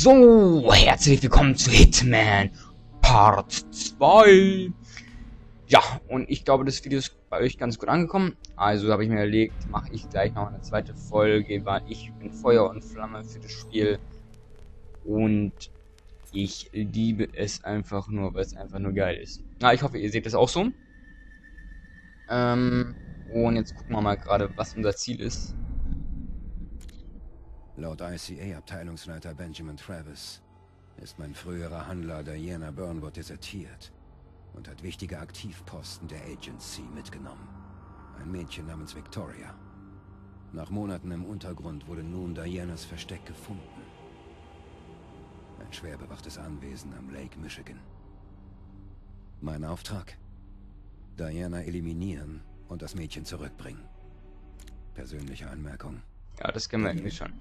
So, herzlich willkommen zu Hitman Part 2. Ja, und ich glaube, das Video ist bei euch ganz gut angekommen. Also habe ich mir überlegt, mache ich gleich noch eine zweite Folge, weil ich bin Feuer und Flamme für das Spiel. Und ich liebe es einfach nur, weil es einfach nur geil ist. Na, ich hoffe, ihr seht das auch so. Und jetzt gucken wir mal gerade, was unser Ziel ist. Laut ICA-Abteilungsleiter Benjamin Travis ist mein früherer Handler Diana Burnwood desertiert und hat wichtige Aktivposten der Agency mitgenommen. Ein Mädchen namens Victoria. Nach Monaten im Untergrund wurde nun Dianas Versteck gefunden. Ein schwer bewachtes Anwesen am Lake Michigan. Mein Auftrag? Diana eliminieren und das Mädchen zurückbringen. Persönliche Anmerkung. Ja, das kennen wir eigentlich schon.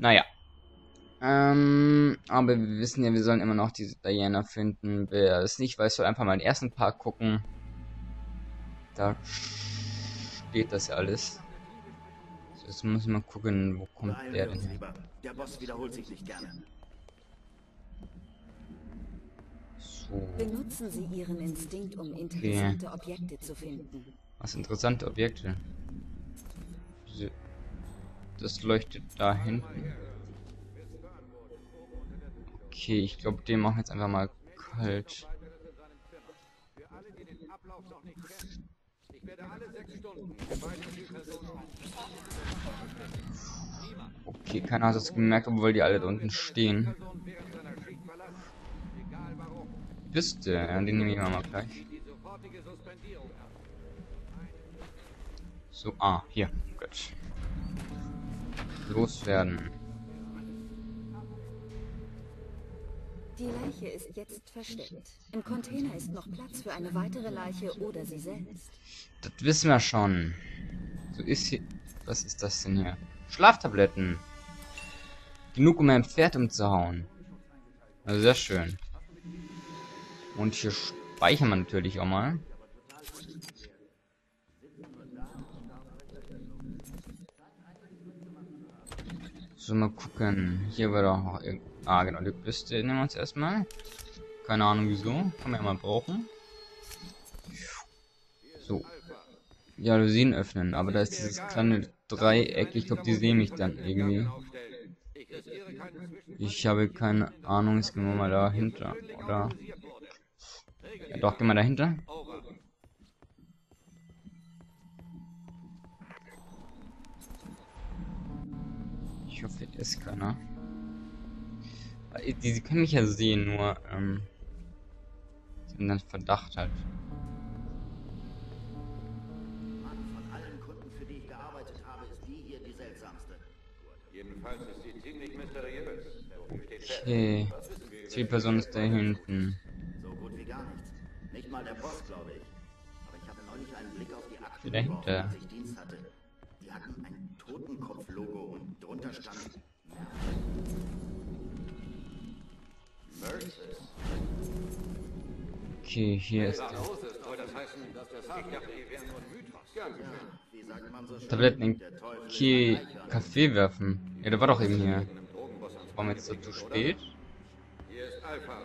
Naja. Aber wir wissen ja, wir sollen immer noch diese Diana finden. Wer es nicht weiß, soll einfach mal den ersten Part gucken. Da steht das ja alles. So, jetzt müssen wir gucken, wo kommt der denn hin? Der Boss wiederholt sich nicht gerne. So. Benutzen Sie Ihren Instinkt, um interessante Objekte zu finden. Was interessante Objekte? Das leuchtet da hinten. Okay, ich glaube, den machen wir jetzt einfach mal kalt. Okay, keiner hat es gemerkt, obwohl die alle da unten stehen. Piste, den nehme ich mal gleich. So, hier, gut. Loswerden. Die Leiche ist jetzt versteckt. Im Container ist noch Platz für eine weitere Leiche oder sie selbst. Das wissen wir schon. So ist hier. Was ist das denn hier? Schlaftabletten. Genug, um mein Pferd umzuhauen. Also sehr schön. Und hier speichern wir natürlich auch mal. So, mal gucken. Hier war doch noch irgendwo. Genau, die Büste nehmen wir uns erstmal. Keine Ahnung wieso. Kann man ja mal brauchen. So. Jalousien öffnen. Aber da ist dieses kleine Dreieck. Ich glaube, die sehen mich dann irgendwie. Ich habe keine Ahnung. Jetzt gehen wir mal dahinter. Oder? Ja, doch, gehen wir dahinter. Ich hoffe, es ist keiner. Die können mich ja sehen, nur sind dann Verdacht halt. Von allen Kunden, für die ich gearbeitet habe, ist die hier die seltsamste. Jedenfalls ist sie ziemlich mysteriös. Okay. Die Person ist da hinten. So gut wie gar nichts. Nicht mal der Post, glaube ich. Aber ich habe neulich einen Blick auf die Akten geworfen, als ich Dienst hatte. Die hatten ein Totenkopf-Logo und drunter stand Mercy. Okay, hier ist der. Tabletten in Kaffee werfen. Ja, der war doch eben hier. Warum jetzt so zu spät? Hier ist Alpha.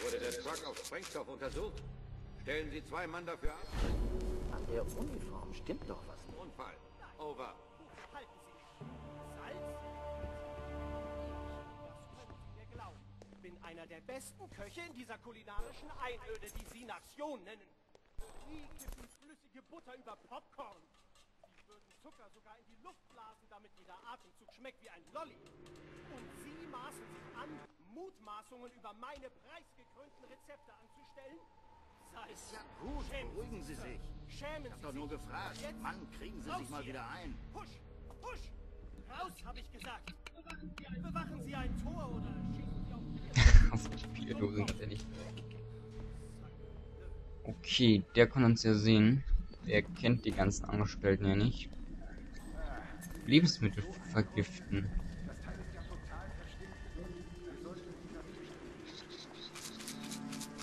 Wurde der Truck auf Sprengstoff untersucht? Stellen Sie 2 Mann dafür ab. An der Uniform stimmt doch was. Unfall. Over. Ich bin einer der besten Köche in dieser kulinarischen Einöde, die Sie Nation nennen. Sie kippen flüssige Butter über Popcorn. Sie würden Zucker sogar in die Luft blasen, damit jeder Atemzug schmeckt wie ein Lolli. Und Sie maßen sich an, Mutmaßungen über meine preisgekrönten Rezepte anzustellen? Sei es ja gut, beruhigen Sie sich. Ich hab doch nur gefragt. Mann, kriegen Sie sich mal wieder ein. Husch, husch! Raus, habe ich gesagt. Bewachen Sie ein Tor oder schießen Sie auf die Bierdosen, tatsächlich. Okay, der kann uns ja sehen. Der kennt die ganzen Angestellten ja nicht. Lebensmittel vergiften.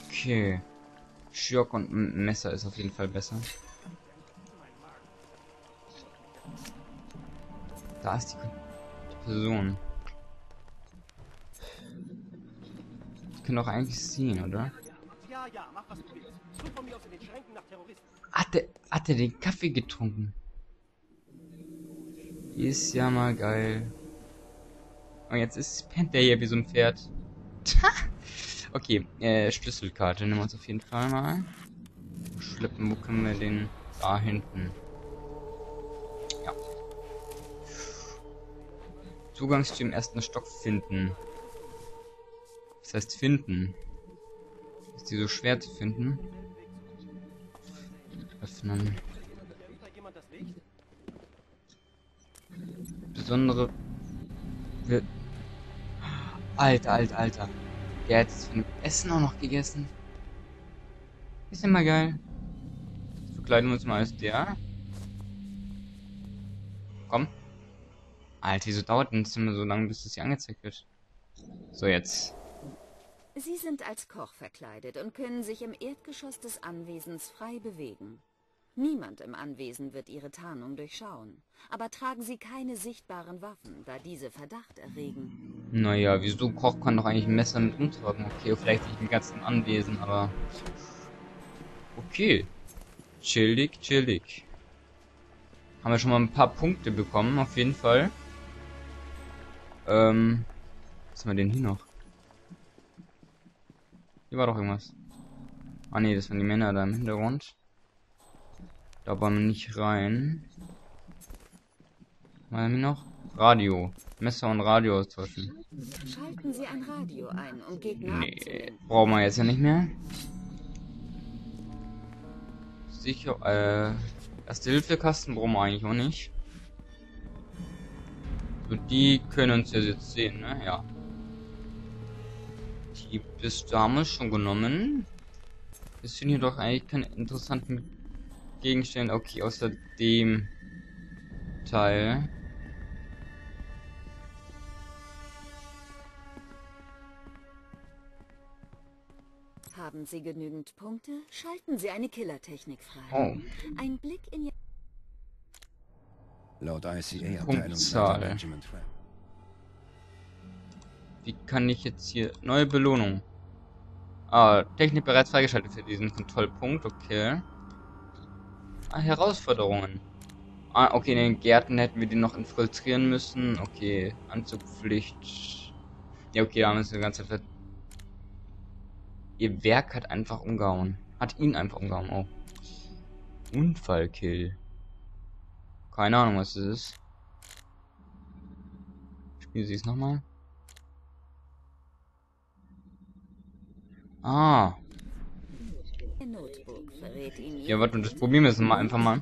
Okay. Schürk und Messer ist auf jeden Fall besser. Da ist die Person. können doch eigentlich sehen, oder? Ja, mach was du willst. Such von mir aus in den Schränken nach Terroristen. Hat er den Kaffee getrunken? Ist ja mal geil. Und jetzt pennt der hier wie so ein Pferd. Okay, Schlüsselkarte nehmen wir uns auf jeden Fall mal. Schleppen, wo können wir den? Da hinten. Ja. Zugangstür im ersten Stock finden. Was heißt finden? Ist die so schwer zu finden? Öffnen. Besondere... Alter. Der hat jetzt von Essen auch noch gegessen. Ist ja mal geil. Verkleiden wir uns mal als der. Komm. Alter, wieso dauert ein Zimmer so lange, bis das hier angezeigt wird? So, jetzt. Sie sind als Koch verkleidet und können sich im Erdgeschoss des Anwesens frei bewegen. Niemand im Anwesen wird Ihre Tarnung durchschauen. Aber tragen Sie keine sichtbaren Waffen, da diese Verdacht erregen. Naja, wieso? Koch kann doch eigentlich ein Messer mit umtragen. Okay, vielleicht nicht im ganzen Anwesen, aber... Okay. Chillig. Haben wir schon mal ein paar Punkte bekommen, auf jeden Fall. Was haben wir denn hier noch? Hier war doch irgendwas. Ah ne, das waren die Männer da im Hintergrund. Da wollen wir nicht rein. Was haben wir noch? Radio. Messer und Radio austauschen. Schalten Sie ein Radio ein, um Gegner abzunehmen. Nee, brauchen wir jetzt ja nicht mehr. Sicher, Erste-Hilfe-Kasten brauchen wir eigentlich auch nicht. So, die können uns ja jetzt sehen, ne? Ja. Die Piste haben wir schon genommen. Es sind hier doch eigentlich keine interessanten Gegenstände. Okay, außer dem Teil. Haben Sie genügend Punkte? Schalten Sie eine Killertechnik frei. Oh. Ein Blick in Ihr... Laut ICA-Abteilungsleiter Benjamin Travis. Wie kann ich jetzt hier... Neue Belohnung. Ah, Technik bereits freigeschaltet für diesen Kontrollpunkt. Okay. Ah, Herausforderungen. Ah, okay, in den Gärten hätten wir die noch infiltrieren müssen. Okay, Anzugpflicht. Ja, okay, da haben wir es die ganze Zeit... Ihr Werk hat einfach umgehauen. Hat ihn einfach umgehauen, oh. Unfallkill. Keine Ahnung, was das ist. Spielen Sie es nochmal. Ah. Ja, warte, das probieren wir jetzt mal einfach mal.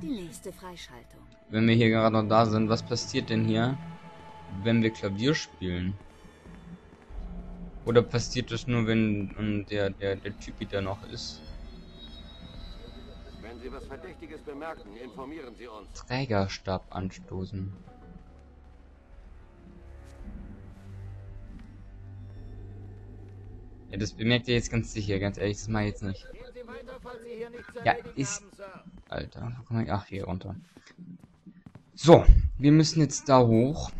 Wenn wir hier gerade noch da sind, was passiert denn hier, wenn wir Klavier spielen? Oder passiert das nur, wenn der Typ wieder noch ist? Wenn Sie was Verdächtiges bemerken, informieren Sie uns. Trägerstab anstoßen. Ja, das bemerkt ihr jetzt ganz sicher, ganz ehrlich, das mache ich jetzt nicht. Ja, ist... Alter, wo komme ich? Ach, hier runter. So, wir müssen jetzt da hoch.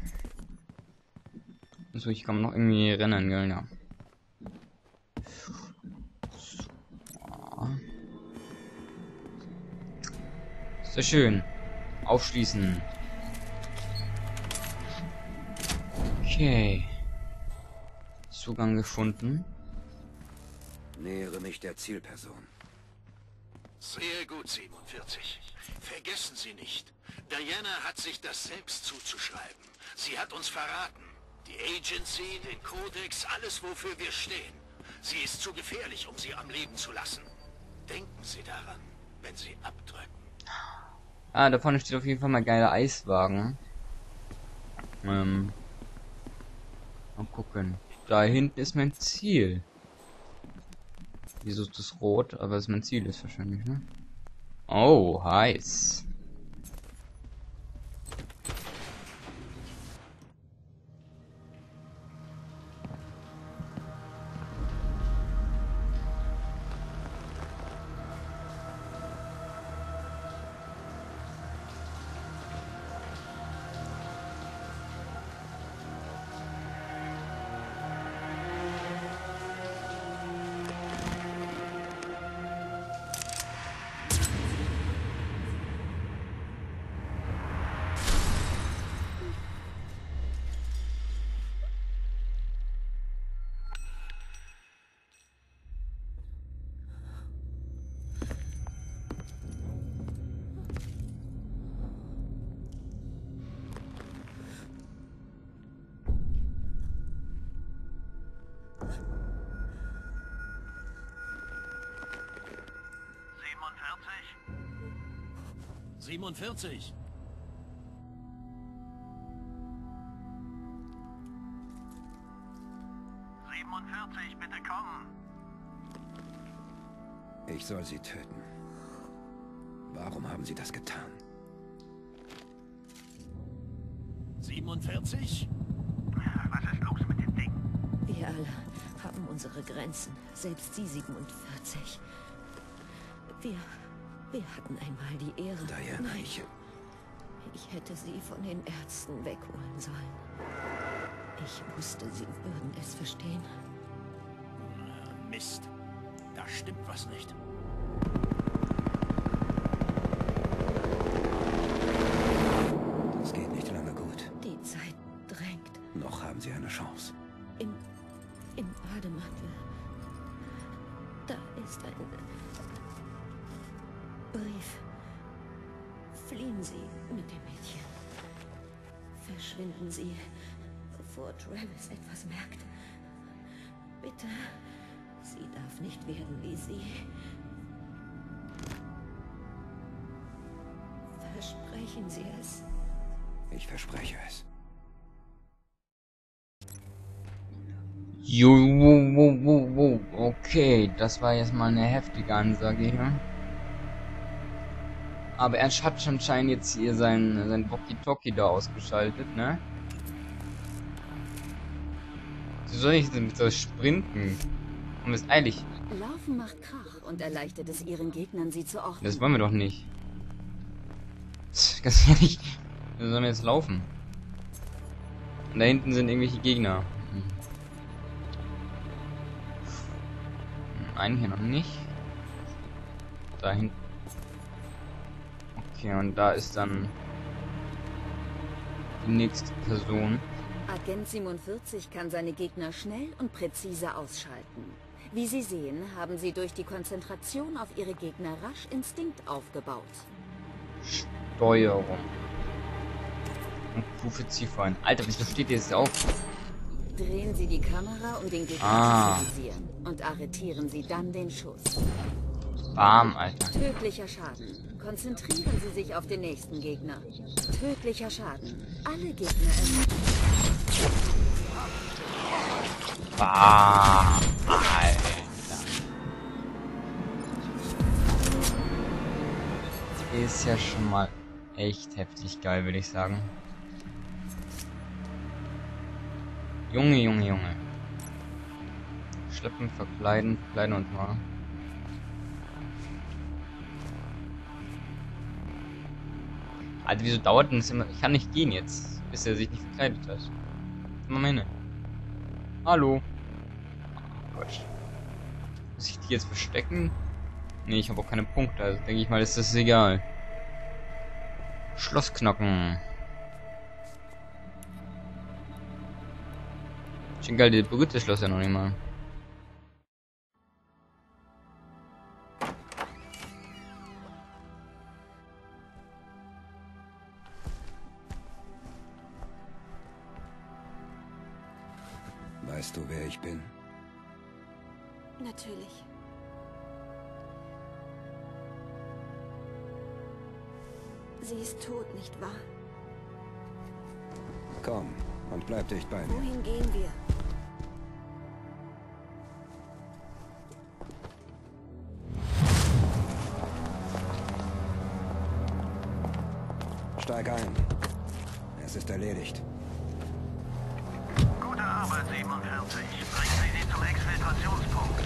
So, ich kann noch irgendwie rennen, gell, ja. So. Sehr schön. Aufschließen. Okay. Zugang gefunden. Nähere mich der Zielperson. Sehr gut, 47. Vergessen Sie nicht, Diana hat sich das selbst zuzuschreiben. Sie hat uns verraten. Die Agency, den Kodex, alles wofür wir stehen. Sie ist zu gefährlich, um sie am Leben zu lassen. Denken Sie daran, wenn Sie abdrücken. Ah, da vorne steht auf jeden Fall mal geiler Eiswagen. Mal gucken. Da hinten ist mein Ziel. Wieso ist das rot? Aber es mein Ziel ist wahrscheinlich, ne? Oh, heiß. 47. Bitte kommen. Ich soll sie töten. Warum haben Sie das getan? 47? Was ist los mit dem Ding? Wir alle haben unsere Grenzen. Selbst Sie 47. Wir hatten einmal die Ehre. Diana, nein, ich hätte Sie von den Ärzten wegholen sollen. Ich wusste, Sie würden es verstehen. Mist. Da stimmt was nicht. Das geht nicht lange gut. Die Zeit drängt. Noch haben Sie eine Chance. Im Bademantel. Da ist ein Brief. Fliehen Sie mit dem Mädchen. Verschwinden Sie, bevor Travis etwas merkt. Bitte. Sie darf nicht werden wie sie. Versprechen Sie es. Ich verspreche es. Okay, das war jetzt mal eine heftige Ansage hier. Aber er hat anscheinend jetzt hier sein Walkie-Talkie da ausgeschaltet, ne? Wie soll ich denn mit das sprinten? Und ist eilig. Laufen macht Krach und erleichtert es ihren Gegnern, sie zu orten. Das wollen wir doch nicht. Ganz ehrlich, wir sollen jetzt laufen. Und da hinten sind irgendwelche Gegner. Einen hier noch nicht. Da hinten. Okay, und da ist dann die nächste Person. Agent 47 kann seine Gegner schnell und präzise ausschalten. Wie Sie sehen, haben Sie durch die Konzentration auf Ihre Gegner rasch Instinkt aufgebaut. Steuerung. Und Stufe Ziffern. Alter, wieso steht jetzt auf? Drehen Sie die Kamera, um den Gegner zu visieren. Und arretieren Sie dann den Schuss. Bam, Alter. Tödlicher Schaden. Konzentrieren Sie sich auf den nächsten Gegner. Tödlicher Schaden. Alle Gegner ermitteln. Bam, Alter. Ist ja schon mal echt heftig geil, würde ich sagen. Junge, Junge, Junge. Schleppen, verkleiden, kleiden und mal. Also wieso dauert denn das immer? Ich kann nicht gehen jetzt, bis er sich nicht verkleidet hat. Moment. Hallo. Oh Gott. Muss ich die jetzt verstecken? Nee, ich habe auch keine Punkte, also denke ich mal, ist das egal. Schlossknocken. Schon geil, der berührt das Schloss ja noch nicht mal. Weißt du, wer ich bin? Natürlich. Sie ist tot, nicht wahr? Komm und bleib dicht bei mir. Wohin gehen wir? Steig ein. Es ist erledigt. Gute Arbeit, 47. Bringen Sie sie zum Exfiltrationspunkt.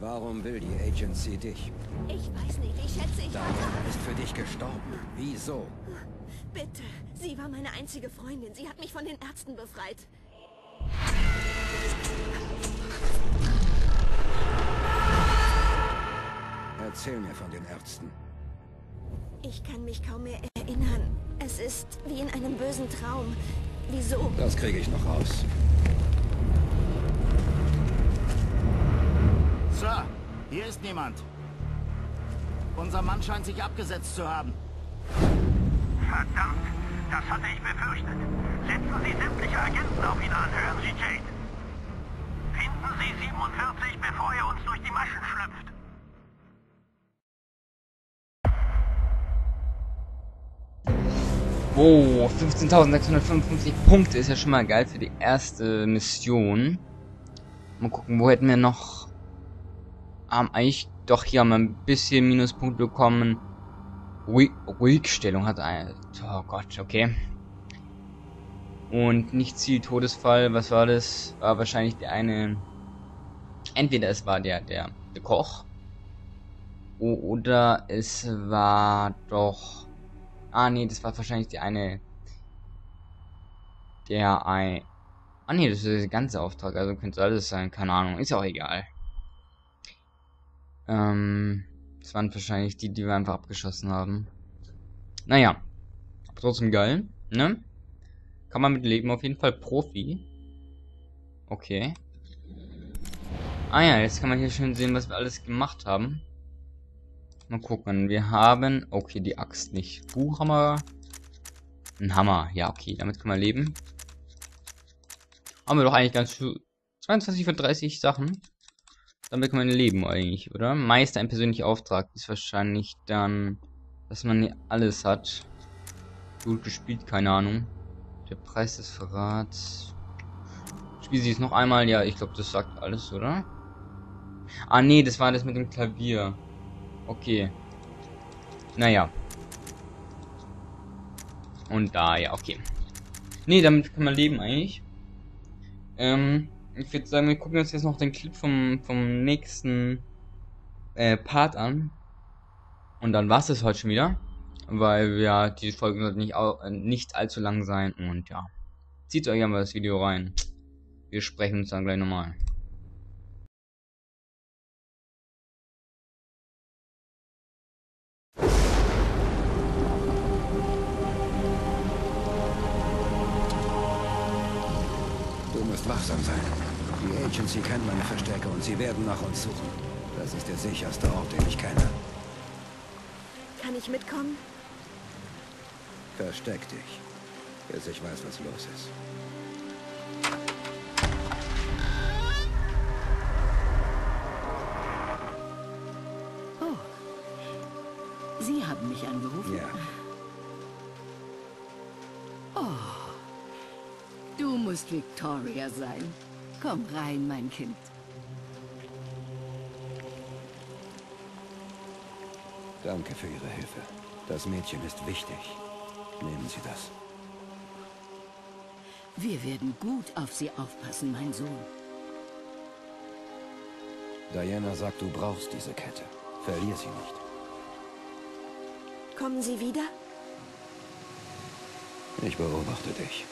Warum will die Agency dich? Ich weiß nicht, ich schätze, ich Diana ist für dich gestorben. Wieso? Bitte, sie war meine einzige Freundin. Sie hat mich von den Ärzten befreit. Erzähl mir von den Ärzten. Ich kann mich kaum mehr erinnern. Es ist wie in einem bösen Traum. Wieso? Das kriege ich noch raus. Sir, Hier ist niemand. Unser Mann scheint sich abgesetzt zu haben. Verdammt, das hatte ich befürchtet. Setzen Sie sämtliche Agenten auf ihn an, hören Sie, Jade. Finden Sie 47, bevor er uns durch die Maschen schlüpft. Wow, 15.655 Punkte ist ja schon mal geil für die erste Mission. Mal gucken, wo hätten wir noch... eigentlich doch hier haben wir ein bisschen Minuspunkte bekommen. Ruhigstellung hat eine... Oh Gott, okay. Und nicht Ziel, Todesfall, was war das? War wahrscheinlich der eine... Entweder es war der Koch. Oder es war doch... Ah nee, das war wahrscheinlich der eine... Ah nee, das ist der ganze Auftrag, also könnte alles sein, keine Ahnung, ist auch egal. Das waren wahrscheinlich die, die wir einfach abgeschossen haben. Naja, trotzdem geil, ne? Kann man mit leben, auf jeden Fall Profi. Okay. Ah ja, jetzt kann man hier schön sehen, was wir alles gemacht haben. Mal gucken, wir haben... Okay, die Axt nicht. Buchhammer. Ein Hammer. Ja, okay, damit können wir leben. Haben wir doch eigentlich ganz schön... 22 von 30 Sachen. Damit kann man leben eigentlich, oder? Meister ein persönlicher Auftrag. Ist wahrscheinlich dann... Dass man hier alles hat. Gut gespielt, keine Ahnung. Der Preis des Verrats. Spiel sie es noch einmal. Ja, ich glaube, das sagt alles, oder? Ah, nee, das war das mit dem Klavier. Okay. Naja. Und da, ja, okay. Nee, damit kann man leben eigentlich. Ich würde sagen, wir gucken uns jetzt noch den Clip vom nächsten Part an. Und dann war's das heute schon wieder. Weil, ja, die Folge sollte nicht allzu lang sein. Und ja, zieht euch einmal das Video rein. Wir sprechen uns dann gleich nochmal. Wachsam sein. Die Agency kennt meine Verstecke und sie werden nach uns suchen. Das ist der sicherste Ort, den ich kenne. Kann ich mitkommen? Versteck dich, bis ich weiß, was los ist. Oh. Sie haben mich angerufen? Ja. Oh. Du musst Victoria sein. Komm rein, mein Kind. Danke für Ihre Hilfe. Das Mädchen ist wichtig. Nehmen Sie das. Wir werden gut auf sie aufpassen, mein Sohn. Diana sagt, du brauchst diese Kette. Verlier sie nicht. Kommen Sie wieder? Ich beobachte dich.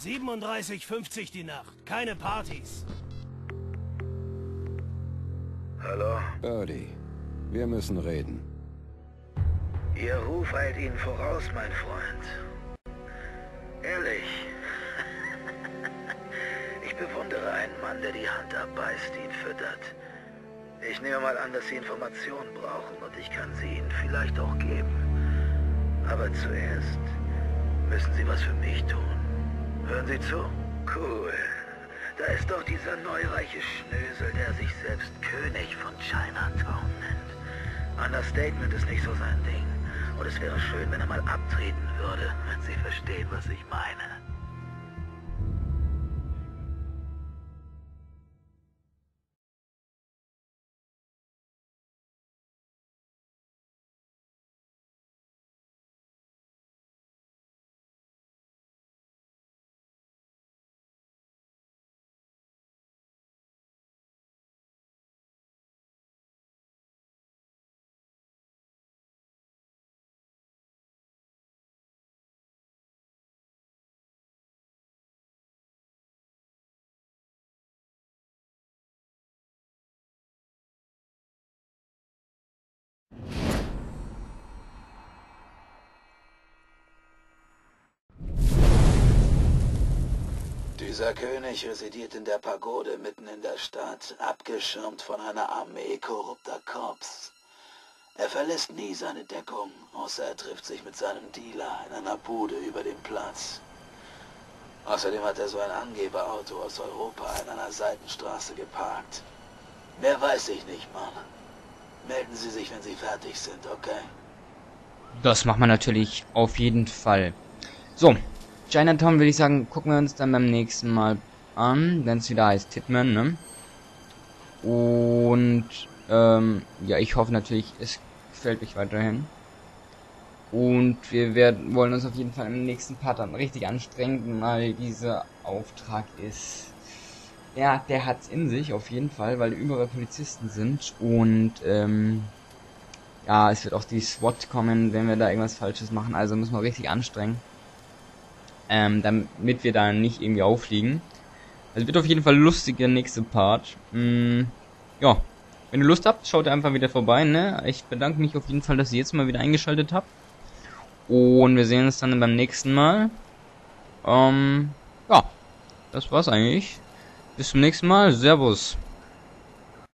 $37,50 die Nacht. Keine Partys. Hallo? Birdie, wir müssen reden. Ihr Ruf eilt Ihnen voraus, mein Freund. Ehrlich. Ich bewundere einen Mann, der die Hand abbeißt, ihn füttert. Ich nehme mal an, dass Sie Informationen brauchen und ich kann sie Ihnen vielleicht auch geben. Aber zuerst müssen Sie was für mich tun. Hören Sie zu? Cool. Da ist doch dieser neureiche Schnösel, der sich selbst König von Chinatown nennt. Understatement ist nicht so sein Ding. Und es wäre schön, wenn er mal abtreten würde, wenn Sie verstehen, was ich meine. Dieser König residiert in der Pagode mitten in der Stadt, abgeschirmt von einer Armee korrupter Cops. Er verlässt nie seine Deckung, außer er trifft sich mit seinem Dealer in einer Bude über dem Platz. Außerdem hat er so ein Angeberauto aus Europa in einer Seitenstraße geparkt. Mehr weiß ich nicht, Mann. Melden Sie sich, wenn Sie fertig sind, okay? Das macht man natürlich auf jeden Fall. So, Chinatown würde ich sagen, gucken wir uns dann beim nächsten Mal an, wenn es wieder heißt Hitman, ne? Und, ja, ich hoffe natürlich, es gefällt euch weiterhin. Und wir wollen uns auf jeden Fall im nächsten Part dann richtig anstrengen, weil dieser Auftrag ist... Ja, der hat's in sich, auf jeden Fall, weil überall Polizisten sind und, ja, es wird auch die SWAT kommen, wenn wir da irgendwas Falsches machen, also müssen wir richtig anstrengen, damit wir da nicht irgendwie auffliegen. Also wird auf jeden Fall lustig, der nächste Part. Ja, wenn ihr Lust habt, schaut einfach wieder vorbei, ne? Ich bedanke mich auf jeden Fall, dass ihr jetzt mal wieder eingeschaltet habt und wir sehen uns dann beim nächsten Mal. Ja, das war's eigentlich. Bis zum nächsten Mal. Servus.